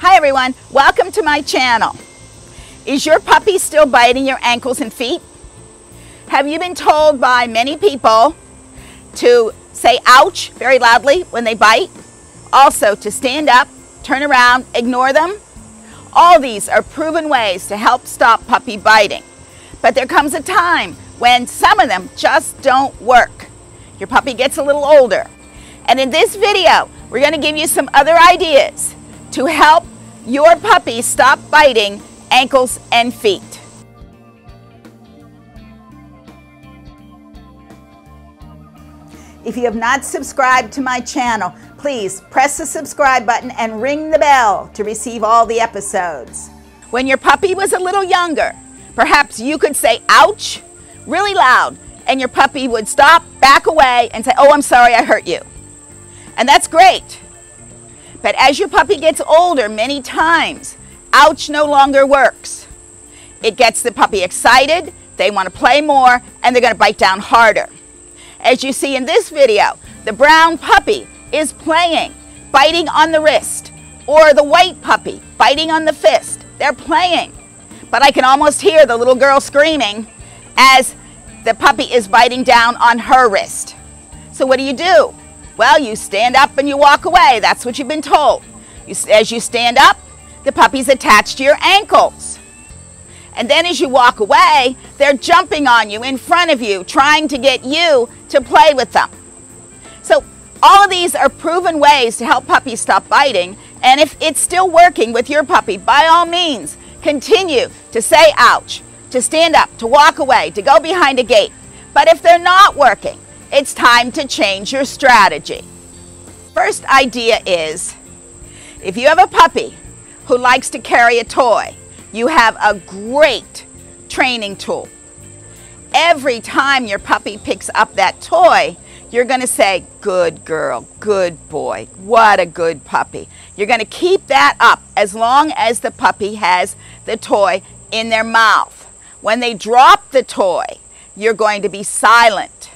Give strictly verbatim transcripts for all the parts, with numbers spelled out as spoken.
Hi everyone, welcome to my channel. Is your puppy still biting your ankles and feet? Have you been told by many people to say ouch very loudly when they bite? Also to stand up, turn around, ignore them? All these are proven ways to help stop puppy biting. But there comes a time when some of them just don't work. Your puppy gets a little older. And in this video, we're going to give you some other ideas to help your puppy stop biting ankles and feet. If you have not subscribed to my channel, please press the subscribe button and ring the bell to receive all the episodes. When your puppy was a little younger, perhaps you could say ouch really loud and your puppy would stop, back away and say, oh, I'm sorry, I hurt you. And that's great. But as your puppy gets older, many times, ouch no longer works. It gets the puppy excited, they want to play more, and they're going to bite down harder. As you see in this video, the brown puppy is playing, biting on the wrist, or the white puppy biting on the fist. They're playing. But I can almost hear the little girl screaming as the puppy is biting down on her wrist. So what do you do? Well, you stand up and you walk away. That's what you've been told. You, as you stand up, the puppy's attached to your ankles. And then as you walk away, they're jumping on you, in front of you, trying to get you to play with them. So all of these are proven ways to help puppies stop biting. And if it's still working with your puppy, by all means, continue to say ouch, to stand up, to walk away, to go behind a gate. But if they're not working, it's time to change your strategy. First idea is, if you have a puppy who likes to carry a toy, you have a great training tool. Every time your puppy picks up that toy, you're going to say, good girl, good boy, what a good puppy. You're going to keep that up as long as the puppy has the toy in their mouth. When they drop the toy, you're going to be silent.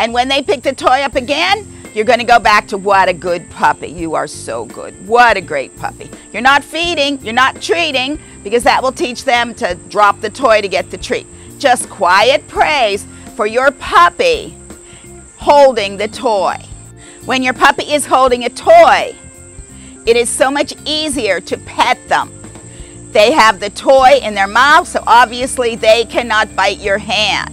And when they pick the toy up again, you're going to go back to what a good puppy. You are so good. What a great puppy. You're not feeding, you're not treating, because that will teach them to drop the toy to get the treat. Just quiet praise for your puppy holding the toy. When your puppy is holding a toy, it is so much easier to pet them. They have the toy in their mouth, so obviously they cannot bite your hand.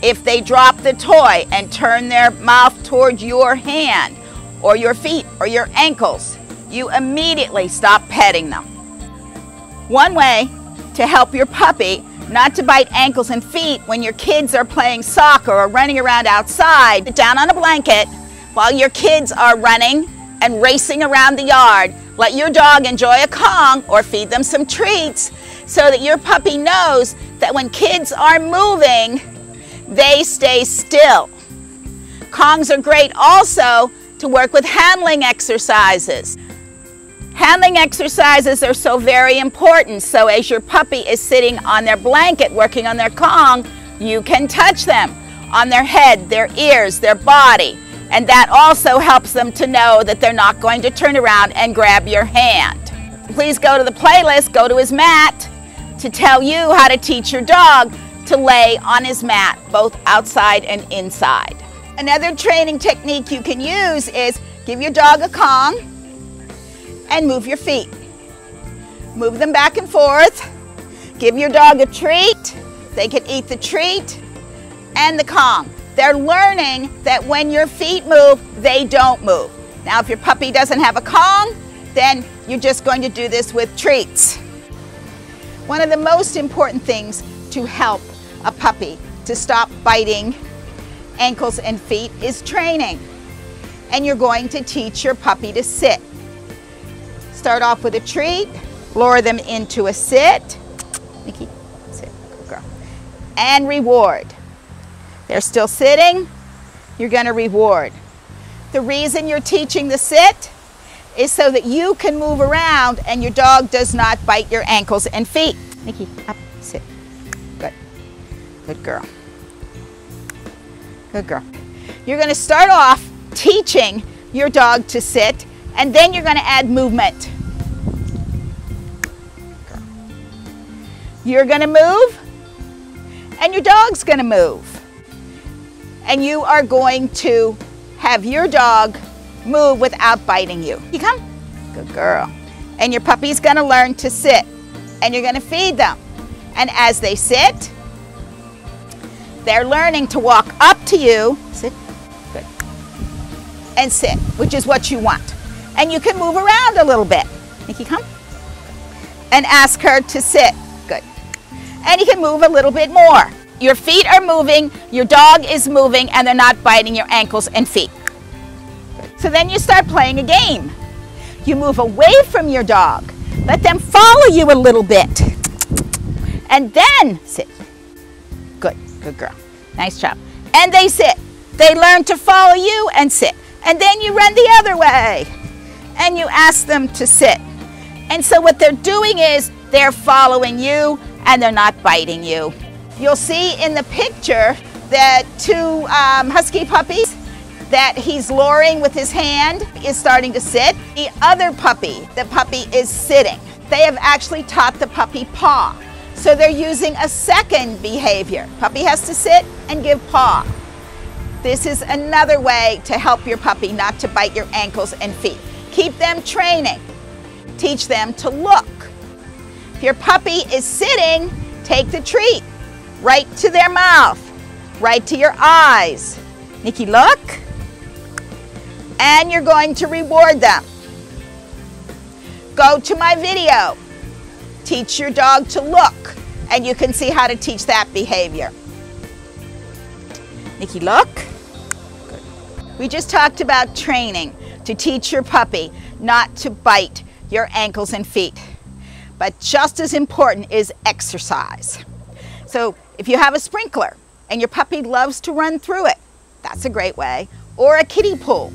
If they drop the toy and turn their mouth toward your hand or your feet or your ankles, you immediately stop petting them. One way to help your puppy not to bite ankles and feet when your kids are playing soccer or running around outside, sit down on a blanket while your kids are running and racing around the yard. Let your dog enjoy a Kong or feed them some treats so that your puppy knows that when kids are moving, they stay still. Kongs are great also to work with handling exercises. Handling exercises are so very important, so as your puppy is sitting on their blanket working on their Kong, you can touch them on their head, their ears, their body, and that also helps them to know that they're not going to turn around and grab your hand. Please go to the playlist, go to his mat, to tell you how to teach your dog to lay on his mat, both outside and inside. Another training technique you can use is give your dog a Kong and move your feet. Move them back and forth. Give your dog a treat. They can eat the treat and the Kong. They're learning that when your feet move, they don't move. Now, if your puppy doesn't have a Kong, then you're just going to do this with treats. One of the most important things to help a puppy to stop biting ankles and feet is training. And you're going to teach your puppy to sit. Start off with a treat, lure them into a sit. Nikki, sit, good girl. And reward. They're still sitting, you're going to reward. The reason you're teaching the sit is so that you can move around and your dog does not bite your ankles and feet. Nikki, up, sit. Good girl. Good girl. You're going to start off teaching your dog to sit and then you're going to add movement. You're going to move, and your dog's going to move. And you are going to have your dog move without biting you. You come? Good girl. And your puppy's going to learn to sit, and you're going to feed them. And as they sit, they're learning to walk up to you, sit, good, and sit, which is what you want. And you can move around a little bit. Nikki, come. And ask her to sit, good. And you can move a little bit more. Your feet are moving, your dog is moving, and they're not biting your ankles and feet. So then you start playing a game. You move away from your dog. Let them follow you a little bit. And then sit. Good, good girl. Nice job. And they sit. They learn to follow you and sit. And then you run the other way. And you ask them to sit. And so what they're doing is they're following you and they're not biting you. You'll see in the picture that two um, husky puppies that he's luring with his hand is starting to sit. The other puppy, the puppy is sitting. They have actually taught the puppy paw. So they're using a second behavior. Puppy has to sit and give paw. This is another way to help your puppy not to bite your ankles and feet. Keep them training. Teach them to look. If your puppy is sitting, take the treat right to their mouth, right to your eyes. Nikki, look. And you're going to reward them. Go to my video. Teach your dog to look, and you can see how to teach that behavior. Nikki, look. Good. We just talked about training to teach your puppy not to bite your ankles and feet. But just as important is exercise. So if you have a sprinkler and your puppy loves to run through it, that's a great way. Or a kiddie pool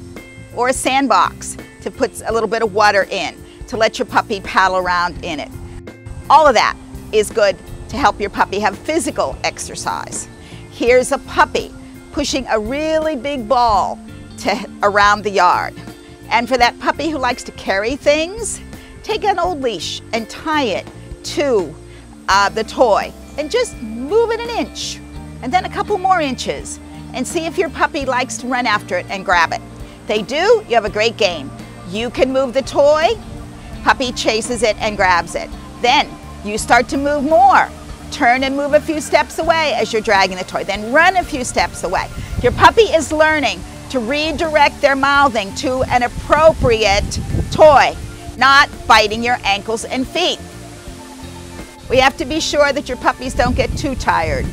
or a sandbox to put a little bit of water in to let your puppy paddle around in it. All of that is good to help your puppy have physical exercise. Here's a puppy pushing a really big ball to, around the yard. And for that puppy who likes to carry things, take an old leash and tie it to uh, the toy and just move it an inch and then a couple more inches and see if your puppy likes to run after it and grab it. If they do, you have a great game. You can move the toy, puppy chases it and grabs it. Then you start to move more. Turn and move a few steps away as you're dragging the toy. Then run a few steps away. Your puppy is learning to redirect their mouthing to an appropriate toy, not biting your ankles and feet. We have to be sure that your puppies don't get too tired.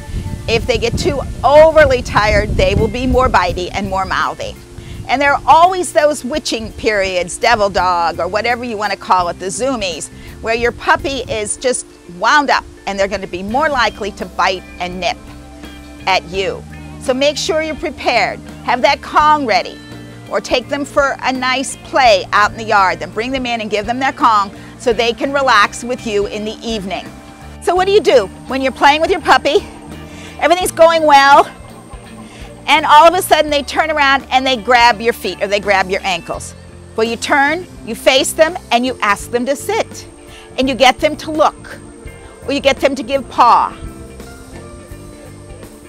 If they get too overly tired, they will be more bitey and more mouthy. And there are always those witching periods, devil dog, or whatever you want to call it, the zoomies, where your puppy is just wound up and they're going to be more likely to bite and nip at you. So make sure you're prepared. Have that Kong ready, or take them for a nice play out in the yard. Then bring them in and give them their Kong so they can relax with you in the evening. So what do you do when you're playing with your puppy? Everything's going well. And all of a sudden they turn around and they grab your feet or they grab your ankles. Well, you turn, you face them, and you ask them to sit. And you get them to look, or you get them to give paw.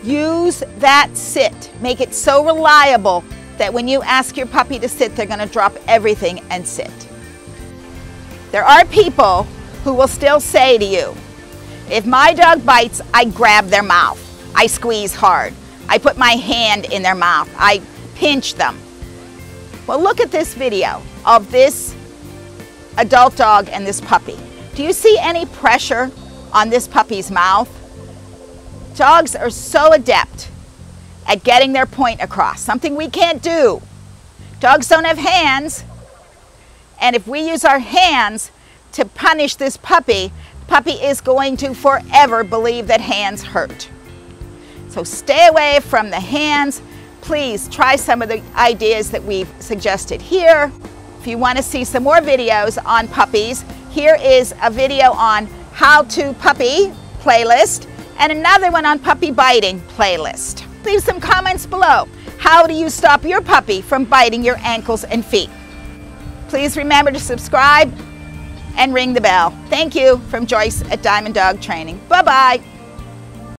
Use that sit. Make it so reliable that when you ask your puppy to sit, they're going to drop everything and sit. There are people who will still say to you, if my dog bites, I grab their mouth. I squeeze hard. I put my hand in their mouth. I pinch them. Well, look at this video of this adult dog and this puppy. Do you see any pressure on this puppy's mouth? Dogs are so adept at getting their point across, something we can't do. Dogs don't have hands, and if we use our hands to punish this puppy, the puppy is going to forever believe that hands hurt. So stay away from the hands. Please try some of the ideas that we've suggested here. If you want to see some more videos on puppies, here is a video on how to puppy playlist and another one on puppy biting playlist. Leave some comments below. How do you stop your puppy from biting your ankles and feet? Please remember to subscribe and ring the bell. Thank you from Joyce at Diamond Dog Training. Bye-bye.